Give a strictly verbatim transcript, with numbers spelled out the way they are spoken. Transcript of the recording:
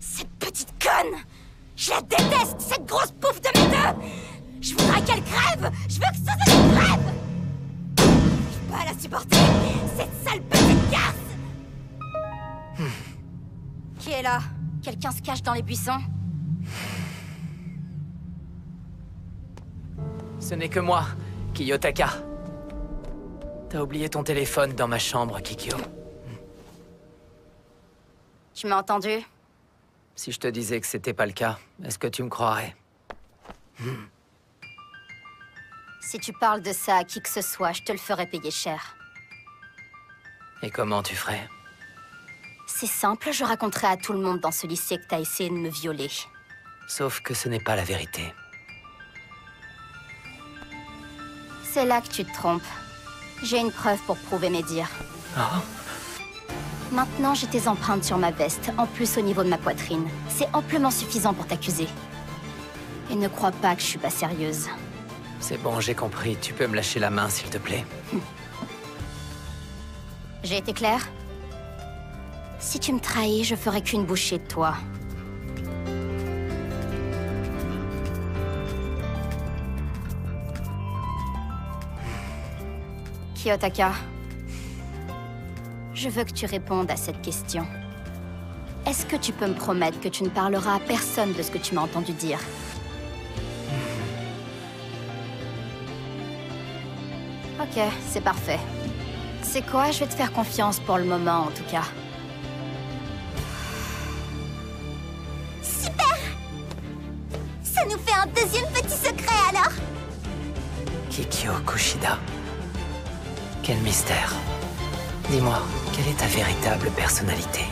Cette petite conne! Je la déteste, cette grosse pouffe de mes deux! Je voudrais qu'elle crève! Je veux que Susan crève! Je peux pas la supporter, cette sale petite garce! Hmm. Qui est là? Quelqu'un se cache dans les buissons? Ce n'est que moi, Kiyotaka. T'as oublié ton téléphone dans ma chambre, Kikyo. Tu m'as entendu? Si je te disais que c'était pas le cas, est-ce que tu me croirais? Si tu parles de ça à qui que ce soit, je te le ferai payer cher. Et comment tu ferais? C'est simple, je raconterai à tout le monde dans ce lycée que t'as essayé de me violer. Sauf que ce n'est pas la vérité. C'est là que tu te trompes. J'ai une preuve pour prouver mes dires. Oh. Maintenant, j'ai tes empreintes sur ma veste, en plus au niveau de ma poitrine. C'est amplement suffisant pour t'accuser. Et ne crois pas que je suis pas sérieuse. C'est bon, j'ai compris. Tu peux me lâcher la main, s'il te plaît. J'ai été claire? Si tu me trahis, je ferai qu'une bouchée de toi. Kiyotaka, je veux que tu répondes à cette question. Est-ce que tu peux me promettre que tu ne parleras à personne de ce que tu m'as entendu dire? Ok, c'est parfait. C'est quoi? Je vais te faire confiance pour le moment, en tout cas. Super! Ça nous fait un deuxième petit secret, alors! Kikyo Kushida. Quel mystère. Dis-moi, quelle est ta véritable personnalité?